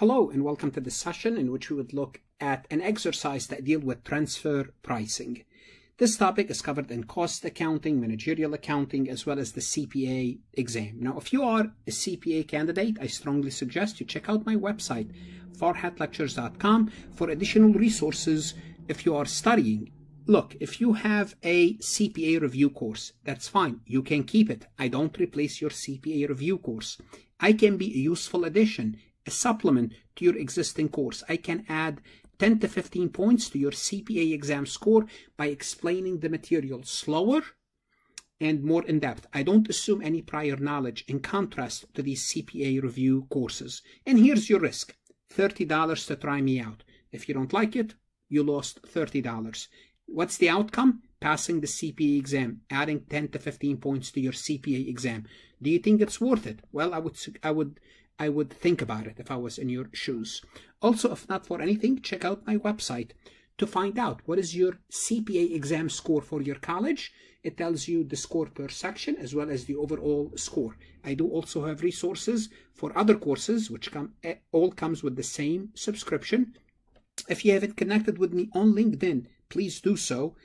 Hello and welcome to this session in which we would look at an exercise that deals with transfer pricing. This topic is covered in cost accounting, managerial accounting, as well as the CPA exam. Now, if you are a CPA candidate, I strongly suggest you check out my website, farhatlectures.com, for additional resources if you are studying. Look, if you have a CPA review course, that's fine. You can keep it. I don't replace your CPA review course. I can be a useful addition, a supplement to your existing course. I can add 10 to 15 points to your CPA exam score by explaining the material slower and more in depth. I don't assume any prior knowledge in contrast to these CPA review courses. And here's your risk, $30 to try me out. If you don't like it, you lost $30. What's the outcome? Passing the CPA exam, adding 10 to 15 points to your CPA exam. Do you think it's worth it? Well, I would think about it if I was in your shoes. Also, if not for anything, check out my website to find out what is your CPA exam score for your college. It tells you the score per section as well as the overall score. I do also have resources for other courses, which all comes with the same subscription. If you haven't connected with me on LinkedIn, please do so.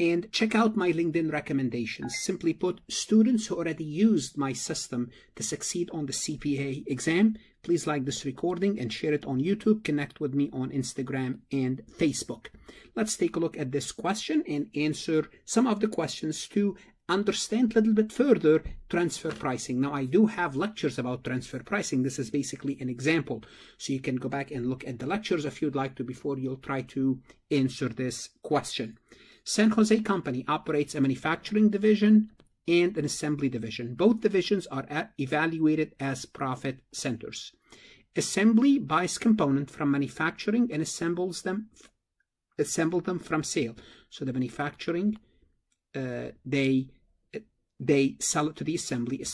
And check out my LinkedIn recommendations. Simply put, students who already used my system to succeed on the CPA exam, please like this recording and share it on YouTube. Connect with me on Instagram and Facebook. Let's take a look at this question and answer some of the questions to understand a little bit further transfer pricing. Now, I do have lectures about transfer pricing. This is basically an example. So you can go back and look at the lectures if you'd like to before you'll try to answer this question. San Jose Company operates a manufacturing division and an assembly division. Both divisions are evaluated as profit centers. Assembly buys components from manufacturing and assembles them from sale. So the manufacturing, they sell it to the assembly.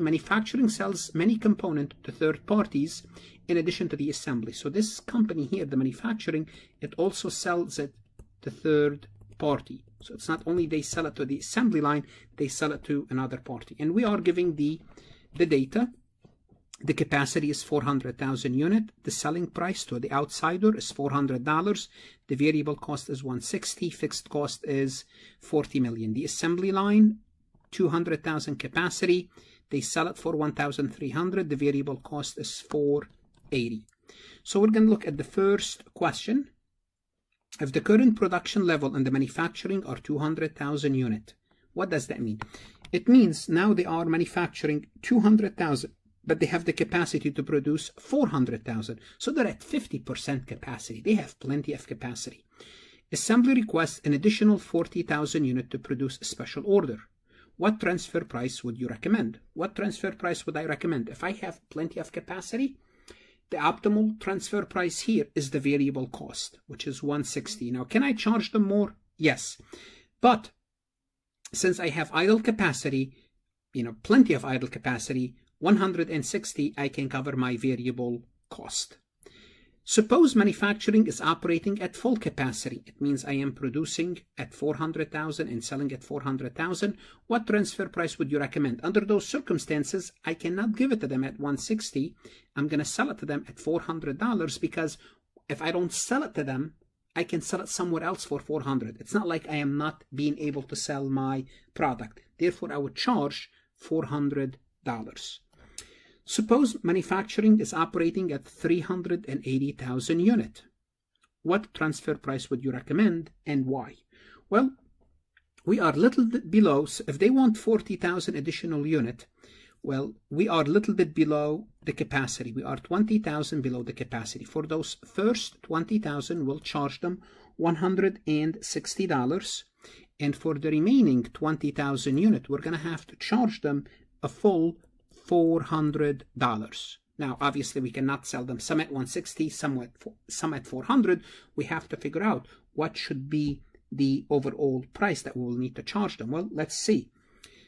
Manufacturing sells many components to third parties in addition to the assembly. So this company here, the manufacturing, it also sells it to third party. So it's not only they sell it to the assembly line, they sell it to another party. And we are giving the data. The capacity is 400,000 units. The selling price to the outsider is $400. The variable cost is 160. Fixed cost is 40 million. The assembly line, 200,000 capacity. They sell it for 1,300. The variable cost is 480. So we're going to look at the first question. If the current production level and the manufacturing are 200,000 units, what does that mean? It means now they are manufacturing 200,000, but they have the capacity to produce 400,000. So they're at 50% capacity. They have plenty of capacity. Assembly requests an additional 40,000 units to produce a special order. What transfer price would you recommend? What transfer price would I recommend? If I have plenty of capacity, the optimal transfer price here is the variable cost, which is 160. Now, can I charge them more? Yes. But since I have idle capacity, plenty of idle capacity, 160, I can cover my variable cost. Suppose manufacturing is operating at full capacity. It means I am producing at 400,000 and selling at 400,000. What transfer price would you recommend? Under those circumstances, I cannot give it to them at 160. I'm going to sell it to them at $400 because if I don't sell it to them, I can sell it somewhere else for 400. It's not like I am not being able to sell my product. Therefore, I would charge $400. Suppose manufacturing is operating at 380,000 units. What transfer price would you recommend and why? Well, we are a little bit below. So if they want 40,000 additional units, well, we are a little bit below the capacity. We are 20,000 below the capacity. For those first 20,000, we'll charge them $160. And for the remaining 20,000 units, we're going to have to charge them a full $400. Now, obviously, we cannot sell them some at 160, some at 400. We have to figure out what should be the overall price that we will need to charge them. Well, let's see.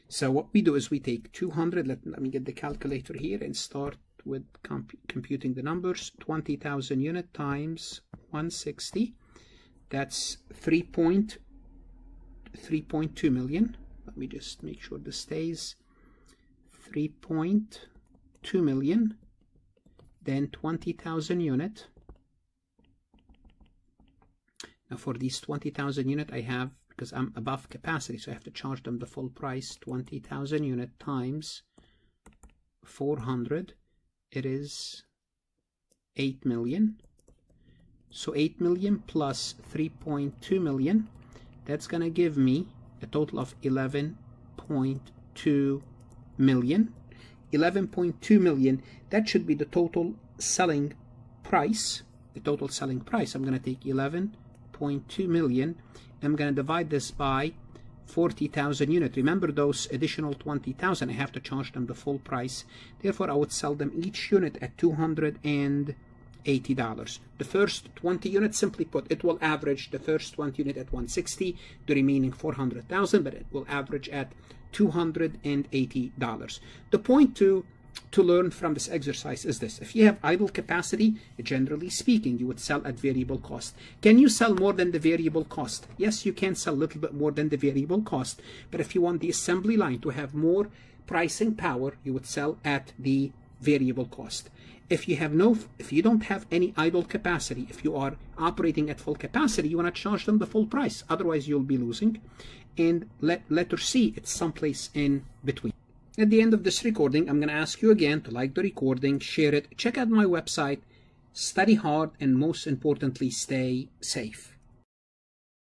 So what we do is we take 200. Let me get the calculator here and start with computing the numbers. 20,000 unit times 160. That's 3.2 million. Let me just make sure this stays. 3.2 million then 20,000 unit. Now for these 20,000 unit I have, because I'm above capacity, so I have to charge them the full price, 20,000 unit times 400, it is 8 million. So 8 million plus 3.2 million, that's gonna give me a total of 11.2 million. 11.2 million, that should be the total selling price. The total selling price, I'm gonna take 11.2 million. I'm gonna divide this by 40,000 units. Remember, those additional 20,000, I have to charge them the full price. Therefore, I would sell them each unit at $280. The first 20 units, simply put, it will average the first 20 unit at 160, the remaining 400,000, but it will average at $280. The point to learn from this exercise is this: if you have idle capacity, generally speaking, you would sell at variable cost. Can you sell more than the variable cost? Yes, you can sell a little bit more than the variable cost, but if you want the assembly line to have more pricing power, you would sell at the variable cost. If you don't have any idle capacity, if you are operating at full capacity, you want to charge them the full price, otherwise you'll be losing. And letter C, it's someplace in between. At the end of this recording, I'm going to ask you again to like the recording, share it, check out my website, study hard, and most importantly, stay safe.